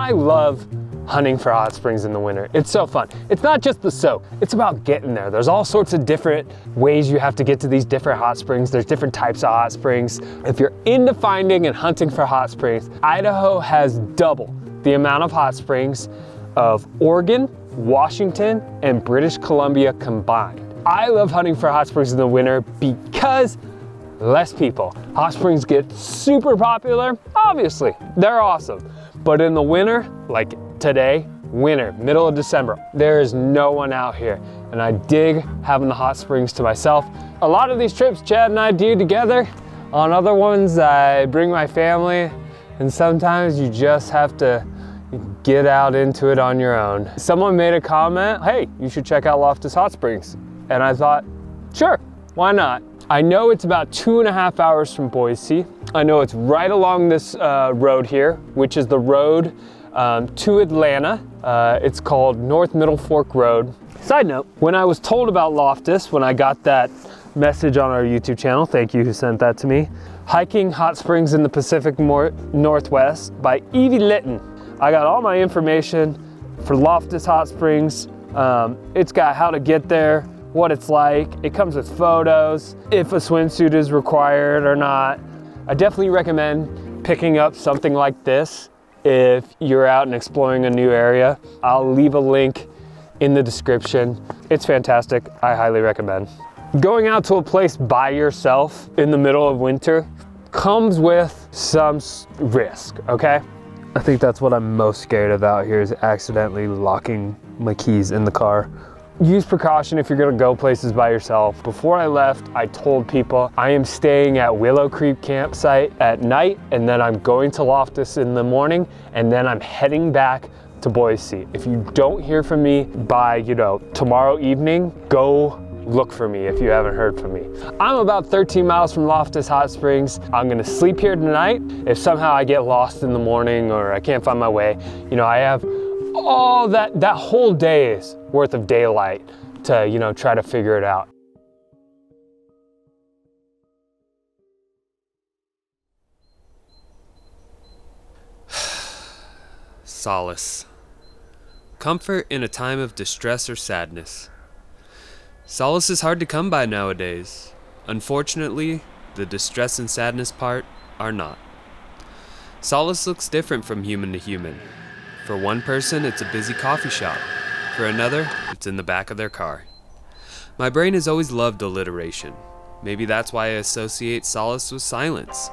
I love hunting for hot springs in the winter. It's so fun. It's not just the soak, it's about getting there. There's all sorts of different ways you have to get to these different hot springs. There's different types of hot springs. If you're into finding and hunting for hot springs, Idaho has double the amount of hot springs of Oregon, Washington, and British Columbia combined. I love hunting for hot springs in the winter because less people. Hot springs get super popular, obviously, they're awesome. But in the winter, like today, winter, middle of December, there is no one out here. And I dig having the hot springs to myself. A lot of these trips Chad and I do together. On other ones, I bring my family, and sometimes you just have to get out into it on your own. Someone made a comment, hey, you should check out Loftus Hot Springs. And I thought, sure, why not? I know it's about 2.5 hours from Boise. I know it's right along this road here, which is the road to Atlanta. It's called North Middle Fork Road. Side note, when I was told about Loftus, when I got that message on our YouTube channel, thank you who sent that to me, Hiking Hot Springs in the Pacific Northwest by Evie Litton. I got all my information for Loftus Hot Springs. It's got how to get there, what it's like. It comes with photos, if a swimsuit is required or not. I definitely recommend picking up something like this if you're out and exploring a new area. I'll leave a link in the description. It's fantastic, I highly recommend. Going out to a place by yourself in the middle of winter comes with some risk, okay? I think that's what I'm most scared of out here, is accidentally locking my keys in the car. Use precaution if you're gonna go places by yourself. Before I left, I told people I am staying at Willow Creek Campsite at night, and then I'm going to Loftus in the morning, and then I'm heading back to Boise. If you don't hear from me by, you know, tomorrow evening, go look for me if you haven't heard from me. I'm about 13 miles from Loftus Hot Springs. I'm gonna sleep here tonight. If somehow I get lost in the morning or I can't find my way, you know, I have all that whole day's worth of daylight to, you know, try to figure it out. Solace. Comfort in a time of distress or sadness. Solace is hard to come by nowadays. Unfortunately, the distress and sadness part are not. Solace looks different from human to human. For one person, it's a busy coffee shop. For another, it's in the back of their car. My brain has always loved alliteration. Maybe that's why I associate solace with silence.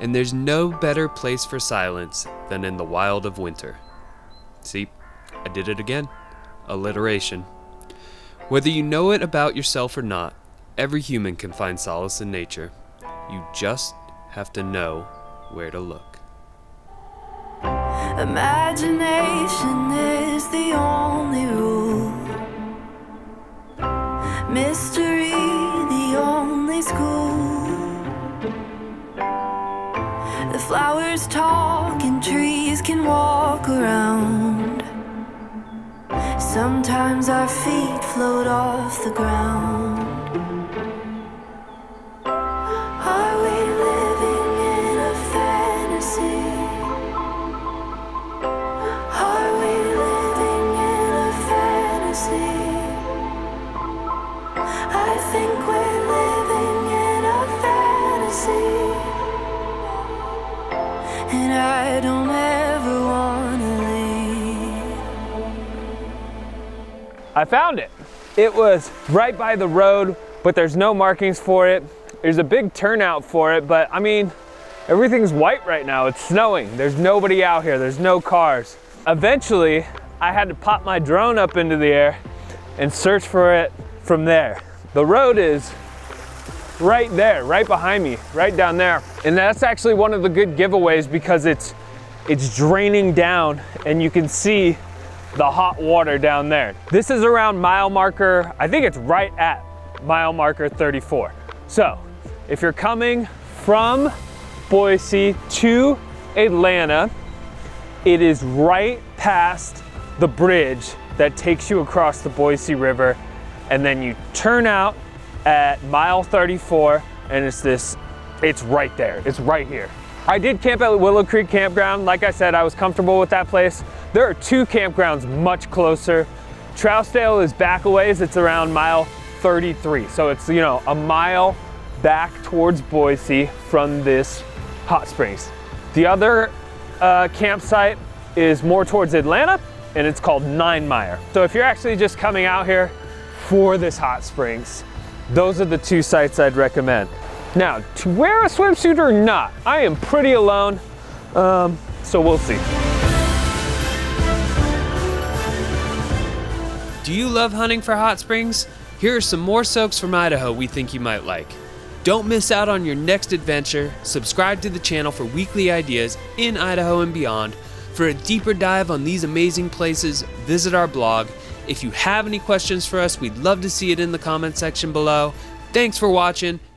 And there's no better place for silence than in the wild of winter. See, I did it again. Alliteration. Whether you know it about yourself or not, every human can find solace in nature. You just have to know where to look. Imagination is the only rule. Mystery, the only school. The flowers talk and trees can walk around. Sometimes our feet float off the ground. Are we living in a fantasy? I think we're living in a fantasy, and I don't ever want to leave. I found it. It was right by the road, but there's no markings for it. There's a big turnout for it, but I mean, everything's white right now. It's snowing. There's nobody out here. There's no cars. Eventually, I had to pop my drone up into the air and search for it from there. The road is right there, right behind me, right down there. And that's actually one of the good giveaways, because it's draining down and you can see the hot water down there. This is around mile marker, I think it's right at mile marker 34. So if you're coming from Boise to Atlanta, it is right past the bridge that takes you across the Boise River, and then you turn out at mile 34, and it's right there, it's right here. I did camp at Willow Creek Campground. Like I said, I was comfortable with that place. There are two campgrounds much closer. Trousdale is back a ways. It's around mile 33. So it's, you know, a mile back towards Boise from this hot springs. The other campsite is more towards Atlanta, and it's called Ninemire. So if you're actually just coming out here for this hot springs, those are the two sites I'd recommend. Now, to wear a swimsuit or not, I am pretty alone, so we'll see. Do you love hunting for hot springs? Here are some more soaks from Idaho we think you might like. Don't miss out on your next adventure. Subscribe to the channel for weekly ideas in Idaho and beyond. For a deeper dive on these amazing places, visit our blog. If you have any questions for us, we'd love to see it in the comment section below. Thanks for watching,